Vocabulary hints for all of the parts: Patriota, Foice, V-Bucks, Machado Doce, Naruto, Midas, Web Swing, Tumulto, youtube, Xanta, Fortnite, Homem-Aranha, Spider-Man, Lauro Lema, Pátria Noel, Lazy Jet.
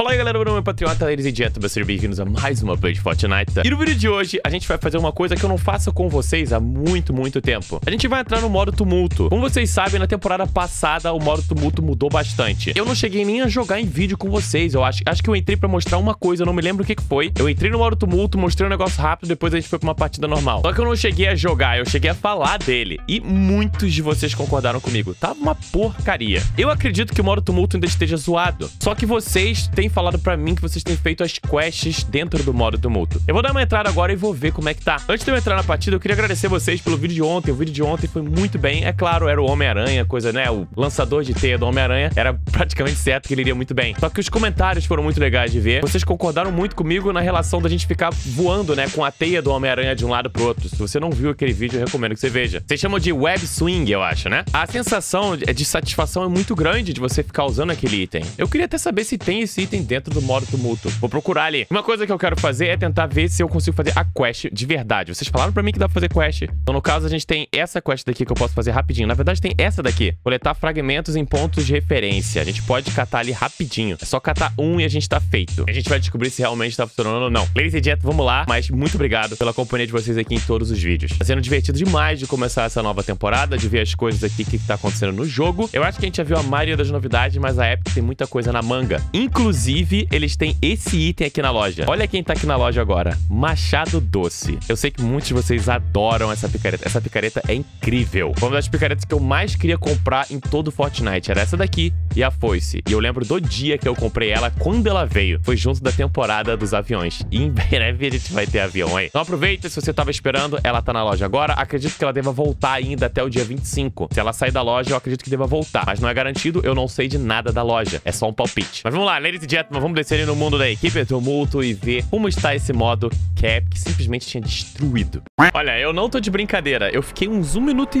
Fala aí galera, meu nome é Patriota, Lazy Jet, você bem-vindos a mais uma play de Fortnite. E no vídeo de hoje, a gente vai fazer uma coisa que eu não faço com vocês há muito tempo. A gente vai entrar no modo Tumulto. Como vocês sabem, na temporada passada, o modo Tumulto mudou bastante. Eu não cheguei nem a jogar em vídeo com vocês, eu acho que eu entrei pra mostrar uma coisa, eu não me lembro o que foi. Eu entrei no modo Tumulto, mostrei um negócio rápido, depois a gente foi pra uma partida normal. Só que eu não cheguei a jogar, eu cheguei a falar dele. E muitos de vocês concordaram comigo, tá uma porcaria. Eu acredito que o modo Tumulto ainda esteja zoado. Só que vocês têm falado pra mim que vocês têm feito as quests dentro do modo Tumulto. Eu vou dar uma entrada agora e vou ver como é que tá. Antes de eu entrar na partida, eu queria agradecer vocês pelo vídeo de ontem. O vídeo de ontem foi muito bem. É claro, era o Homem-Aranha, coisa, né? O lançador de teia do Homem-Aranha. Era praticamente certo que ele iria muito bem. Só que os comentários foram muito legais de ver. Vocês concordaram muito comigo na relação da gente ficar voando, né? Com a teia do Homem-Aranha de um lado pro outro. Se você não viu aquele vídeo, eu recomendo que você veja. Vocês chamam de Web Swing, eu acho, né? A sensação de satisfação é muito grande de você ficar usando aquele item. Eu queria até saber se tem esse item dentro do modo Tumulto. Vou procurar ali. Uma coisa que eu quero fazer é tentar ver se eu consigo fazer a quest de verdade. Vocês falaram pra mim que dá pra fazer quest. Então, no caso, a gente tem essa quest daqui que eu posso fazer rapidinho. Na verdade, tem essa daqui. Coletar fragmentos em pontos de referência. A gente pode catar ali rapidinho. É só catar um e a gente tá feito. A gente vai descobrir se realmente tá funcionando ou não. Ladies and gentlemen, vamos lá. Mas muito obrigado pela companhia de vocês aqui em todos os vídeos. Tá sendo divertido demais de começar essa nova temporada, de ver as coisas aqui, o que tá acontecendo no jogo. Eu acho que a gente já viu a maioria das novidades, mas a Epic tem muita coisa na manga. Inclusive, eles têm esse item aqui na loja. Olha quem tá aqui na loja agora. Machado Doce. Eu sei que muitos de vocês adoram essa picareta. Essa picareta é incrível. Foi uma das picaretas que eu mais queria comprar em todo o Fortnite. Era essa daqui e a Foice. E eu lembro do dia que eu comprei ela, quando ela veio. Foi junto da temporada dos aviões. E em breve a gente vai ter avião aí. Então aproveita, se você tava esperando, ela tá na loja agora. Acredito que ela deva voltar ainda até o dia 25. Se ela sair da loja, eu acredito que deva voltar. Mas não é garantido, eu não sei de nada da loja. É só um palpite. Mas vamos lá, ladies Jetman, vamos descer ali no mundo da equipe Tumulto e ver como está esse modo Cap que simplesmente tinha destruído. Olha, eu não tô de brincadeira. Eu fiquei uns 1,5 minutos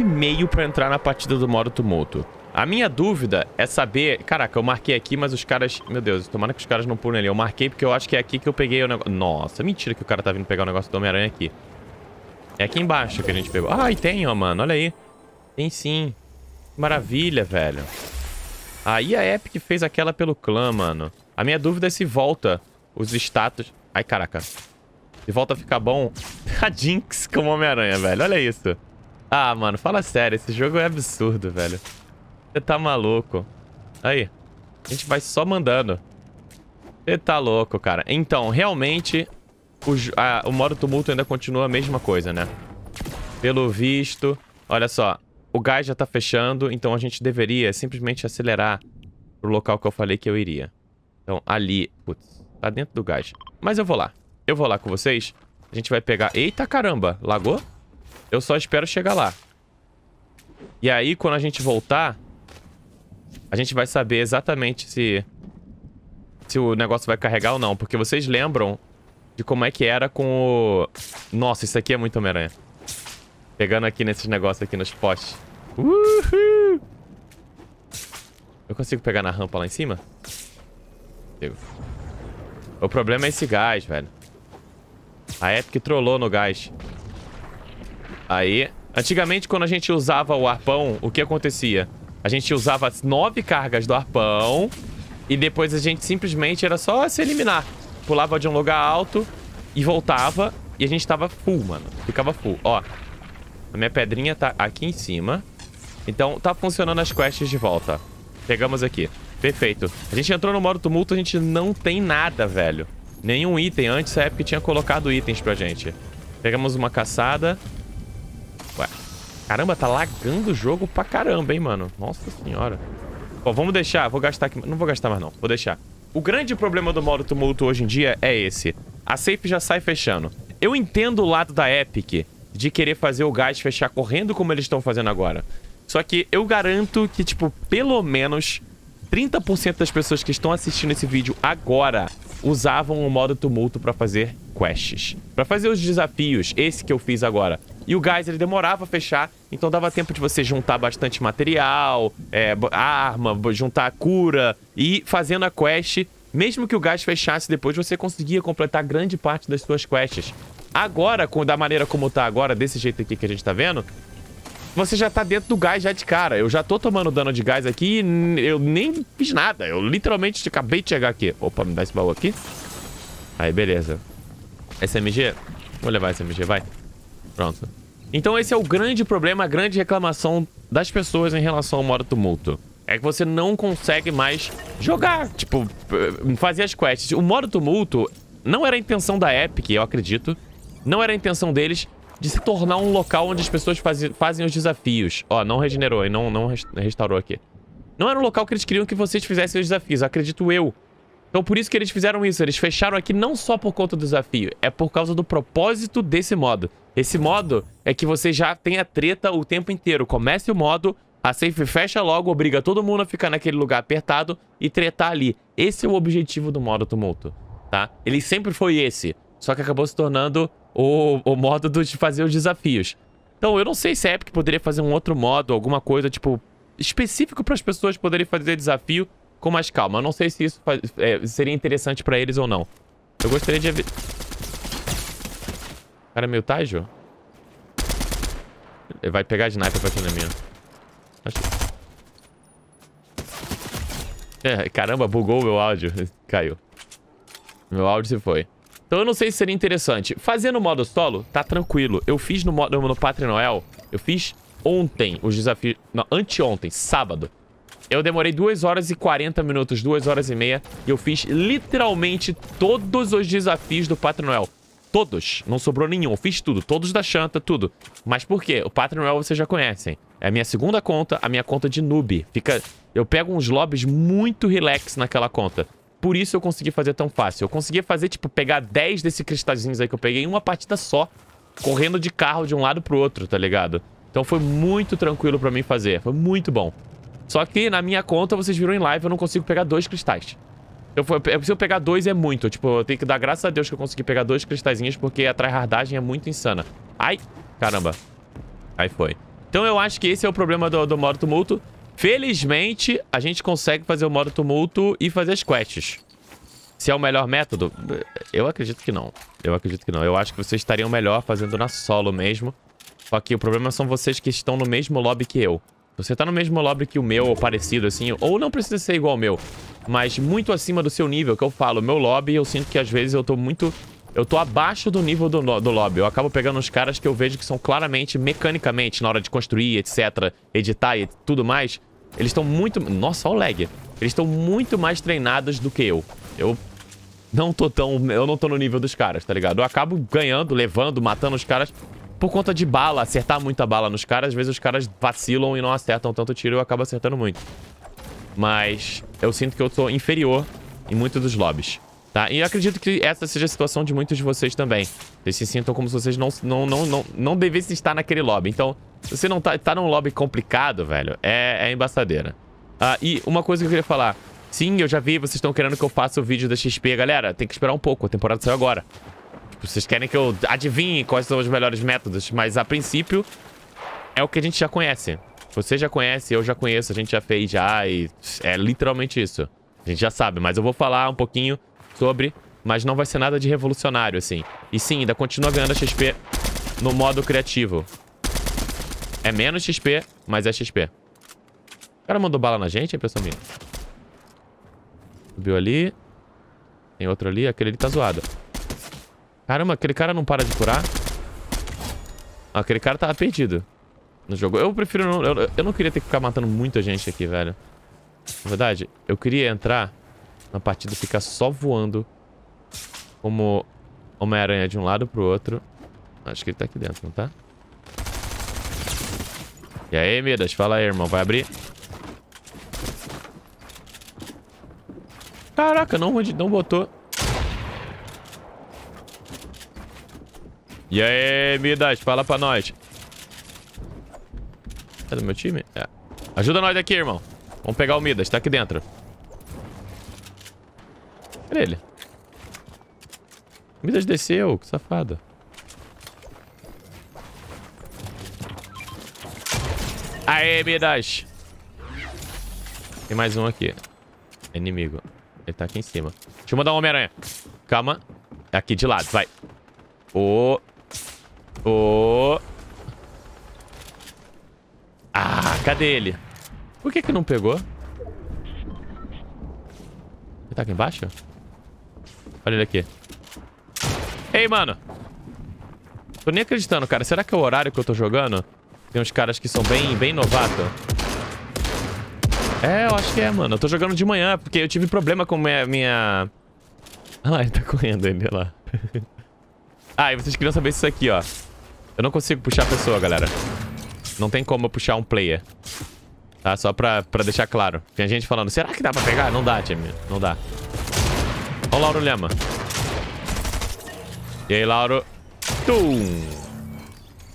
pra entrar na partida do modo Tumulto. A minha dúvida é saber... Caraca, eu marquei aqui, mas os caras... Meu Deus, tomara que os caras não pulem ali. Eu marquei porque eu acho que é aqui que eu peguei o negócio. Nossa, mentira que o cara tá vindo pegar o negócio do Homem-Aranha aqui. É aqui embaixo que a gente pegou. Ah, e tem, ó, mano. Olha aí. Tem sim. Que maravilha, velho. Aí a Epic fez aquela pelo clã, mano. A minha dúvida é se volta os status... Ai, caraca. Se volta a ficar bom... A Jinx como Homem-Aranha, velho. Olha isso. Ah, mano, fala sério. Esse jogo é absurdo, velho. Você tá maluco. Aí. A gente vai só mandando. Você tá louco, cara. Então, realmente... O modo Tumulto ainda continua a mesma coisa, né? Pelo visto... Olha só. O gás já tá fechando, então a gente deveria simplesmente acelerar pro local que eu falei que eu iria. Então, ali... Putz, tá dentro do gás. Mas eu vou lá. Eu vou lá com vocês. A gente vai pegar... Eita, caramba! Lagou? Eu só espero chegar lá. E aí, quando a gente voltar... A gente vai saber exatamente se... Se o negócio vai carregar ou não. Porque vocês lembram de como é que era com o... Nossa, isso aqui é muito Homem-Aranha. Pegando aqui nesses negócios aqui nos postes. Uhul! Eu consigo pegar na rampa lá em cima? O problema é esse gás, velho. A Epic trollou no gás. Aí. Antigamente, quando a gente usava o arpão, o que acontecia? A gente usava as 9 cargas do arpão e depois a gente simplesmente era só se eliminar. Pulava de um lugar alto e voltava e a gente tava full, mano. Ficava full. Ó, a minha pedrinha tá aqui em cima. Então, tá funcionando as quests de volta. Pegamos aqui. Perfeito. A gente entrou no modo Tumulto, a gente não tem nada, velho. Nenhum item. Antes a Epic tinha colocado itens pra gente. Pegamos uma caçada. Ué. Caramba, tá lagando o jogo pra caramba, hein, mano. Nossa senhora. Bom, vamos deixar. Vou gastar aqui. Não vou gastar mais, não. Vou deixar. O grande problema do modo Tumulto hoje em dia é esse. A safe já sai fechando. Eu entendo o lado da Epic de querer fazer o gás fechar correndo como eles estão fazendo agora. Só que eu garanto que, tipo, pelo menos... 30% das pessoas que estão assistindo esse vídeo agora usavam o modo Tumulto pra fazer quests. Pra fazer os desafios, esse que eu fiz agora. E o gás, ele demorava a fechar, então dava tempo de você juntar bastante material, arma, juntar a cura e fazendo a quest. Mesmo que o gás fechasse depois, você conseguia completar grande parte das suas quests. Agora, da maneira como tá agora, desse jeito aqui que a gente tá vendo... você já tá dentro do gás já de cara. Eu já tô tomando dano de gás aqui e eu nem fiz nada. Eu literalmente acabei de chegar aqui. Opa, me dá esse baú aqui. Aí, beleza. SMG? Vou levar SMG, vai. Pronto. Então esse é o grande problema, a grande reclamação das pessoas em relação ao modo tumulto. É que você não consegue mais jogar, tipo, fazer as quests. O modo tumulto não era a intenção da Epic, eu acredito. Não era a intenção deles de se tornar um local onde as pessoas fazem os desafios. Ó, não regenerou e não restaurou aqui. Não era um local que eles queriam que vocês fizessem os desafios, acredito eu. Então por isso que eles fizeram isso, eles fecharam aqui não só por conta do desafio, é por causa do propósito desse modo. Esse modo é que você já tem a treta o tempo inteiro, comece o modo, a safe fecha logo, obriga todo mundo a ficar naquele lugar apertado e tretar ali. Esse é o objetivo do modo tumulto, tá? Ele sempre foi esse, só que acabou se tornando o modo de fazer os desafios. Então eu não sei se a Epic poderia fazer um outro modo, alguma coisa tipo específico para as pessoas poderem fazer desafio com mais calma. Eu não sei se isso seria interessante pra eles ou não. Eu gostaria de... O cara é meio tágil? Ele vai pegar a sniper pra tirar na minha. Acho... É, caramba, bugou o meu áudio. Caiu. Meu áudio se foi. Então eu não sei se seria interessante. Fazer no modo solo, tá tranquilo. Eu fiz no Pátria Noel. Eu fiz ontem os desafios... Não, anteontem, sábado. Eu demorei 2 horas e 40 minutos, 2 horas e meia. E eu fiz literalmente todos os desafios do Pátria Noel. Todos. Não sobrou nenhum. Eu fiz tudo. Todos da Xanta, tudo. Mas por quê? O Pátria Noel vocês já conhecem. É a minha segunda conta, a minha conta de noob. Fica... Eu pego uns lobbies muito relax naquela conta. Por isso eu consegui fazer tão fácil. Eu consegui fazer, tipo, pegar 10 desses cristalzinhos aí que eu peguei em uma partida só. Correndo de carro de um lado pro outro, tá ligado? Então foi muito tranquilo pra mim fazer. Foi muito bom. Só que na minha conta, vocês viram em live, eu não consigo pegar 2 cristais. Se eu pegar 2 é muito. Tipo, eu tenho que dar graças a Deus que eu consegui pegar 2 cristalzinhos, porque a tryhardagem é muito insana. Ai, caramba. Aí foi. Então eu acho que esse é o problema do modo tumulto. Felizmente, a gente consegue fazer o modo tumulto e fazer as quests. Se é o melhor método? Eu acredito que não. Eu acredito que não. Eu acho que vocês estariam melhor fazendo na solo mesmo. Só que o problema são vocês que estão no mesmo lobby que eu. Você tá no mesmo lobby que o meu, ou parecido, assim, ou não precisa ser igual ao meu, mas muito acima do seu nível, que eu falo, meu lobby, eu sinto que às vezes eu tô muito... Eu tô abaixo do nível do lobby, eu acabo pegando uns caras que eu vejo que são claramente, mecanicamente, na hora de construir, etc, editar e tudo mais, eles estão muito... Nossa, olha o lag. Eles estão muito mais treinados do que eu. Eu não tô no nível dos caras, tá ligado? Eu acabo ganhando, levando, matando os caras... Por conta de bala, acertar muita bala nos caras, às vezes os caras vacilam e não acertam tanto tiro e eu acabo acertando muito. Mas eu sinto que eu sou inferior em muitos dos lobbies, tá? E eu acredito que essa seja a situação de muitos de vocês também. Vocês se sintam como se vocês não devessem estar naquele lobby. Então, se você não tá num lobby complicado, velho, é embaçadeira. Ah, e uma coisa que eu queria falar. Sim, eu já vi, vocês estão querendo que eu faça o vídeo da XP. Galera, tem que esperar um pouco, a temporada saiu agora. Vocês querem que eu adivinhe quais são os melhores métodos, mas a princípio é o que a gente já conhece. Você já conhece, eu já conheço, a gente já fez já e é literalmente isso. A gente já sabe, mas eu vou falar um pouquinho sobre, mas não vai ser nada de revolucionário, assim. E sim, ainda continua ganhando XP no modo criativo. É menos XP, mas é XP. O cara mandou bala na gente, é pessoal minha. Subiu ali. Tem outro ali, aquele ali tá zoado. Caramba, aquele cara não para de curar. Ah, aquele cara tava perdido no jogo. Eu prefiro não... Eu não queria ter que ficar matando muita gente aqui, velho. Na verdade, eu queria entrar na partida e ficar só voando como Homem-Aranha de um lado pro outro. Acho que ele tá aqui dentro, não tá? E aí, Midas? Fala aí, irmão. Vai abrir? Caraca, não botou... E aí, Midas, fala pra nós. É do meu time? É. Ajuda nós aqui, irmão. Vamos pegar o Midas, tá aqui dentro. Cadê ele? O Midas desceu, que safado. Aê, Midas. Tem mais um aqui. É inimigo. Ele tá aqui em cima. Deixa eu mandar um Homem-Aranha. Calma. É aqui de lado, vai. Ah, cadê ele? Por que que não pegou? Ele tá aqui embaixo? Olha ele aqui. Ei, mano. Tô nem acreditando, cara. Será que é o horário que eu tô jogando? Tem uns caras que são bem novatos. É, eu acho que é, mano. Eu tô jogando de manhã, porque eu tive problema com minha... Ah lá, ele tá correndo, ele lá. Ah, e vocês queriam saber isso aqui, ó. Eu não consigo puxar a pessoa, galera. Não tem como eu puxar um player. Tá? Só pra deixar claro. Tem gente falando, será que dá pra pegar? Não dá, time. Não dá. Ó o Lauro Lema. E aí, Lauro. Tum!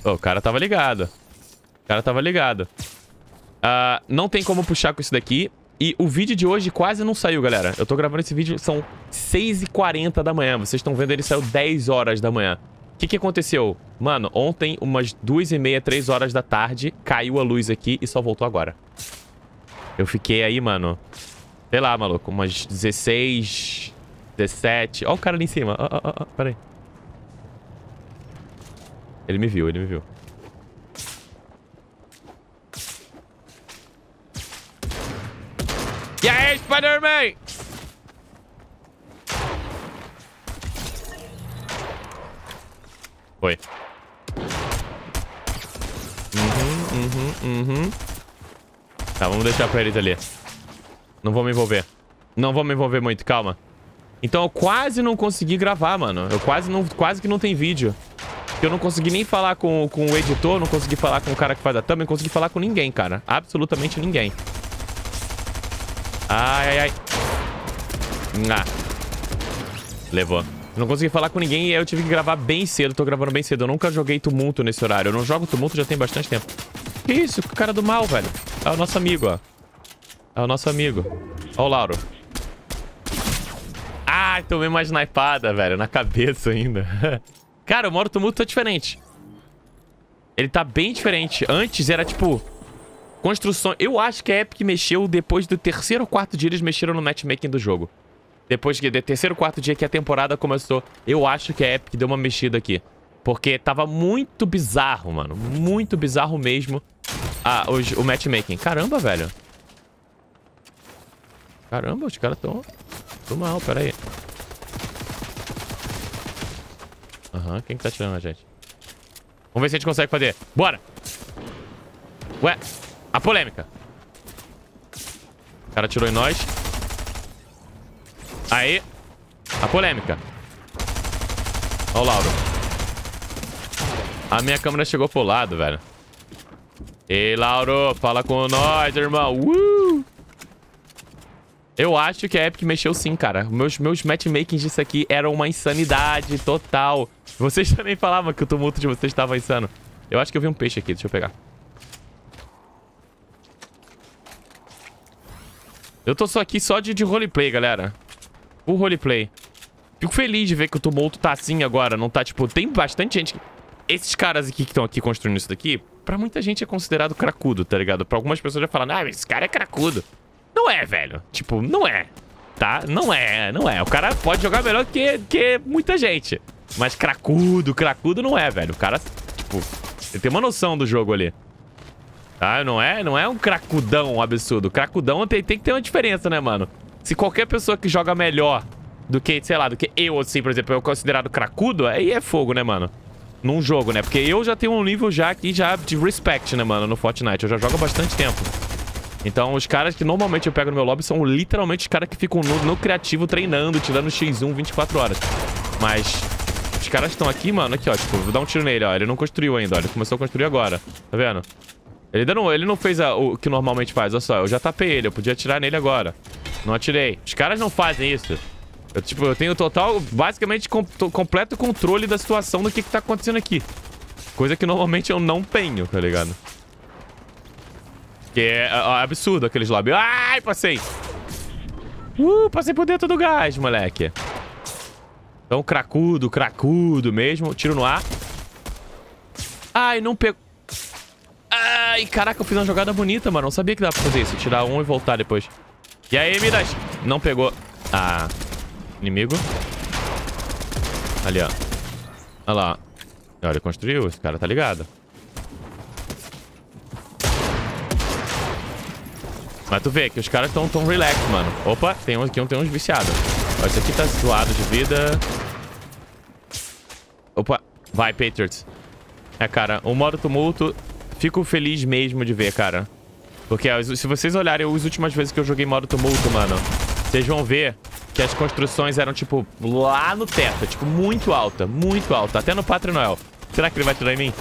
Oh, o cara tava ligado. O cara tava ligado. Não tem como puxar com isso daqui. E o vídeo de hoje quase não saiu, galera. Eu tô gravando esse vídeo, são 6h40 da manhã. Vocês estão vendo, ele saiu 10 horas da manhã. O que que aconteceu? Mano, ontem, umas 2h30, 3 horas da tarde, caiu a luz aqui e só voltou agora. Eu fiquei aí, mano, sei lá, maluco, umas 16, 17... Ó o cara ali em cima, ó, pera aí. Ele me viu, ele me viu. E aí, Spider-Man! Foi. Tá, vamos deixar pra eles ali. Não vou me envolver. Não vou me envolver muito, calma. Então eu quase não consegui gravar, mano. Eu quase que não tem vídeo. Eu não consegui nem falar com o editor, não consegui falar com o cara que faz a thumb, não consegui falar com ninguém, cara. Absolutamente ninguém. Ai, ai, ai. Ah. Levou. Não consegui falar com ninguém e eu tive que gravar bem cedo. Tô gravando bem cedo. Eu nunca joguei Tumulto nesse horário. Eu não jogo Tumulto já tem bastante tempo. Que isso? Que cara do mal, velho. É o nosso amigo, ó. É o nosso amigo. Ó o Lauro. Ai, tomei uma snipada, velho. Na cabeça ainda. Cara, o modo Tumulto tá diferente. Ele tá bem diferente. Antes era tipo... Construções. Eu acho que a Epic mexeu depois do terceiro ou quarto dia, eles mexeram no matchmaking do jogo. Depois do terceiro ou quarto dia que a temporada começou, eu acho que a Epic deu uma mexida aqui. Porque tava muito bizarro, mano. Muito bizarro mesmo o matchmaking. Caramba, velho. Caramba, os caras tão mal, pera aí. Aham, quem que tá tirando a gente? Vamos ver se a gente consegue fazer. Bora! Ué... A polêmica. O cara atirou em nós. Aí. A polêmica. Ó o Lauro. A minha câmera chegou pro lado, velho. Ei, Lauro. Fala com nós, irmão. Eu acho que a Epic mexeu sim, cara. Meus matchmakings disso aqui eram uma insanidade total. Vocês também falavam que o tumulto de vocês estava insano. Eu acho que eu vi um peixe aqui. Deixa eu pegar. Eu tô só aqui só de roleplay, galera. O roleplay. Fico feliz de ver que o tumulto tá assim agora. Não tá, tipo... Tem bastante gente... Esses caras aqui que estão aqui construindo isso daqui... Pra muita gente é considerado cracudo, tá ligado? Pra algumas pessoas já falando... Ah, esse cara é cracudo. Não é, velho. Tipo, não é. Tá? Não é, não é. O cara pode jogar melhor que muita gente. Mas cracudo não é, velho. O cara, tipo... Ele tem uma noção do jogo ali. Tá, não é um cracudão absurdo. Cracudão tem que ter uma diferença, né, mano? Se qualquer pessoa que joga melhor do que, sei lá, do que eu, assim, por exemplo, eu considerado cracudo, aí é fogo, né, mano? Num jogo, né? Porque eu já tenho um nível já aqui já de respect, né, mano, no Fortnite. Eu já jogo há bastante tempo. Então, os caras que normalmente eu pego no meu lobby são literalmente os caras que ficam no criativo treinando, tirando X1 24 horas. Mas os caras estão aqui, mano, aqui, ó, tipo, vou dar um tiro nele, ó. Ele não construiu ainda, ó. Ele começou a construir agora. Tá vendo? Ele não fez o que normalmente faz, olha só. Eu já tapei ele, eu podia atirar nele agora. Não atirei. Os caras não fazem isso. Eu, tipo, eu tenho total, basicamente, completo controle da situação do que tá acontecendo aqui. Coisa que normalmente eu não tenho, tá ligado? Que é absurdo aqueles lobby. Ai, passei! Passei por dentro do gás, moleque. Então, cracudo mesmo. Tiro no ar. Ai, não pegou. Ai, caraca, eu fiz uma jogada bonita, mano. Não sabia que dava pra fazer isso. Tirar um e voltar depois. E aí, Midas? Não pegou. Ah, inimigo. Ali, ó. Olha lá. Olha, ele construiu. Esse cara tá ligado. Mas tu vê que os caras estão tão relax, mano. Opa, tem um aqui, tem uns viciados. Ó, esse aqui tá zoado de vida. Opa, vai, Patriots. É, cara, o modo tumulto, fico feliz mesmo de ver, cara. Porque ó, se vocês olharem as últimas vezes que eu joguei modo tumulto, mano, vocês vão ver que as construções eram, tipo, lá no teto. Tipo, muito alta, muito alta. Até no Pátria Noel. Será que ele vai atirar em mim?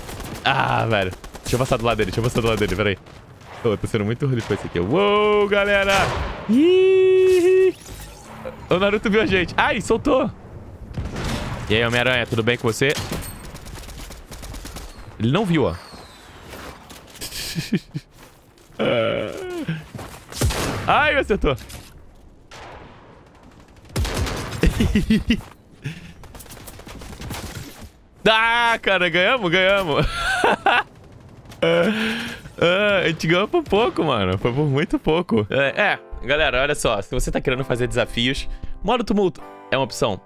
Ah, velho. Deixa eu passar do lado dele, peraí. Oh, tô sendo muito ruim com esse aqui. Uou, galera! Iiii. O Naruto viu a gente. Ai, soltou! E aí, Homem-Aranha, tudo bem com você? Ele não viu, ó. Ai, me acertou. Ah, cara, ganhamos. A gente ganhou por pouco, mano. Foi por muito pouco. Galera, olha só. Se você tá querendo fazer desafios, modo tumulto é uma opção.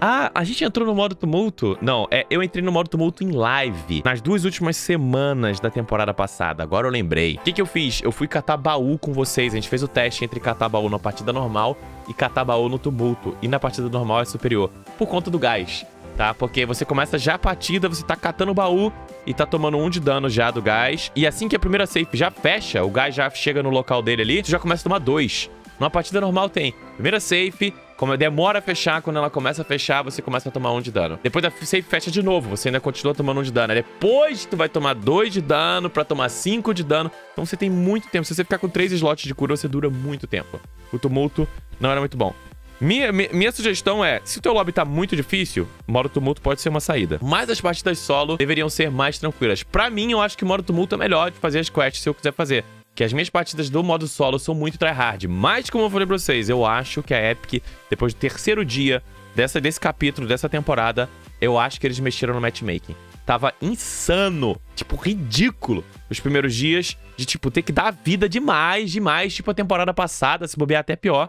Ah, a gente entrou no modo tumulto? Não, eu entrei no modo tumulto em live nas duas últimas semanas da temporada passada. Agora eu lembrei. O que eu fiz? Eu fui catar baú com vocês. A gente fez o teste entre catar baú na partida normal e catar baú no tumulto. E na partida normal é superior. Por conta do gás, tá? Porque você começa já a partida, você tá catando o baú e tá tomando 1 de dano já do gás. E assim que a primeira safe já fecha, o gás já chega no local dele ali, você já começa a tomar 2. Numa partida normal tem primeira safe... Como demora a fechar, quando ela começa a fechar, você começa a tomar 1 de dano. Depois da safe fecha de novo, você ainda continua tomando 1 de dano. Depois tu vai tomar 2 de dano pra tomar 5 de dano. Então você tem muito tempo. Se você ficar com 3 slots de cura, você dura muito tempo. O tumulto não era muito bom. Minha sugestão é, se o teu lobby tá muito difícil, modo tumulto pode ser uma saída. Mas as partidas solo deveriam ser mais tranquilas. Pra mim, eu acho que modo tumulto é melhor de fazer as quests se eu quiser fazer. Que as minhas partidas do modo solo são muito tryhard. Mas, como eu falei pra vocês, eu acho que a Epic, depois do terceiro dia desse capítulo, dessa temporada, eu acho que eles mexeram no matchmaking. Tava insano, tipo, ridículo. Os primeiros dias de, tipo, ter que dar vida demais. Tipo, a temporada passada, se bobear até pior.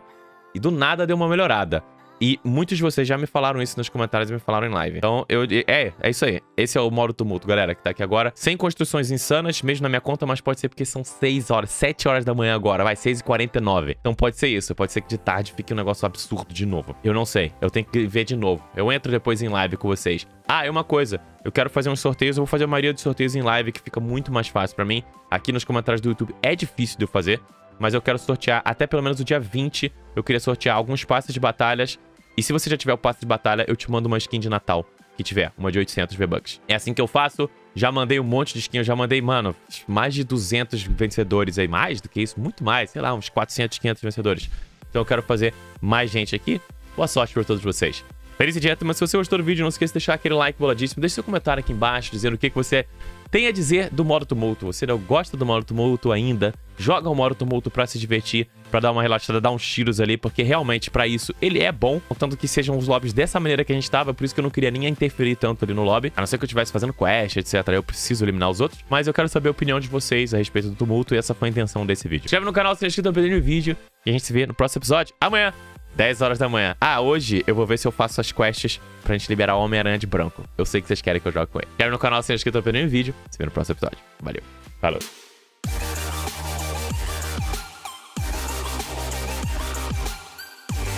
E do nada deu uma melhorada. E muitos de vocês já me falaram isso nos comentários e me falaram em live. Então, é isso aí. Esse é o modo tumulto, galera, que tá aqui agora. Sem construções insanas, mesmo na minha conta, mas pode ser porque são 6 horas, 7 horas da manhã agora. Vai, 6h49. Então pode ser isso. Pode ser que de tarde fique um negócio absurdo de novo. Eu não sei. Eu tenho que ver de novo. Eu entro depois em live com vocês. Ah, é uma coisa. Eu quero fazer uns sorteios. Eu vou fazer a maioria dos sorteios em live, que fica muito mais fácil pra mim. Aqui nos comentários do YouTube é difícil de eu fazer. Mas eu quero sortear até pelo menos o dia 20. Eu queria sortear alguns passes de batalhas. E se você já tiver o passe de batalha, eu te mando uma skin de Natal que tiver. Uma de 800 V-Bucks. É assim que eu faço. Já mandei um monte de skin. Eu já mandei, mano, mais de 200 vencedores aí. Mais do que isso? Muito mais. Sei lá, uns 400, 500 vencedores. Então eu quero fazer mais gente aqui. Boa sorte pra todos vocês. Feliz dieta, mas se você gostou do vídeo, não esqueça de deixar aquele like boladíssimo. Deixe seu comentário aqui embaixo, dizendo o que você tem a dizer do modo tumulto. Você não gosta do modo tumulto ainda? Joga o modo tumulto pra se divertir, pra dar uma relaxada, dar uns tiros ali, porque realmente pra isso ele é bom. Contanto que sejam os lobbies dessa maneira que a gente tava, por isso que eu não queria nem interferir tanto ali no lobby. A não ser que eu estivesse fazendo quest, etc. Eu preciso eliminar os outros. Mas eu quero saber a opinião de vocês a respeito do tumulto e essa foi a intenção desse vídeo. Inscreve no canal se não é inscrito, não perdendo o vídeo. E a gente se vê no próximo episódio amanhã. 10 horas da manhã. Ah, hoje eu vou ver se eu faço as quests pra gente liberar o Homem-Aranha de branco. Eu sei que vocês querem que eu jogue com ele. Inscreve no canal se não é inscrito, não perdendo o vídeo. Se vê no próximo episódio. Valeu. Falou.